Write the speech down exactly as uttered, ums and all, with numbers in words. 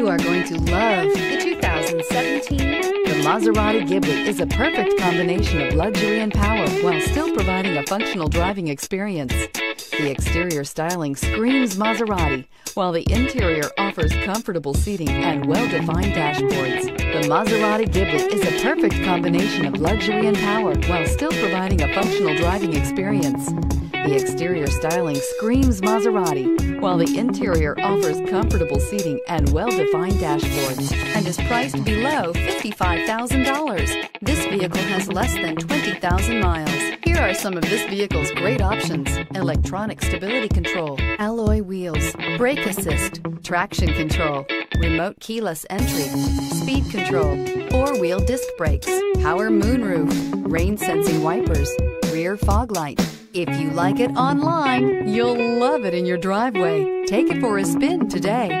You are going to love the two thousand seventeen. The Maserati Ghibli is a perfect combination of luxury and power while still providing a functional driving experience. The exterior styling screams Maserati, while the interior offers comfortable seating and well-defined dashboards. The Maserati Ghibli is a perfect combination of luxury and power while still providing a functional driving experience. The exterior styling screams Maserati, while the interior offers comfortable seating and well-defined dashboards, and is priced below fifty-five thousand dollars. This vehicle has less than twenty thousand miles. Here are some of this vehicle's great options: electronic stability control, alloy wheels, brake assist, traction control, remote keyless entry, speed control, four-wheel disc brakes, power moonroof, rain-sensing wipers, rear fog light. If you like it online, you'll love it in your driveway. Take it for a spin today.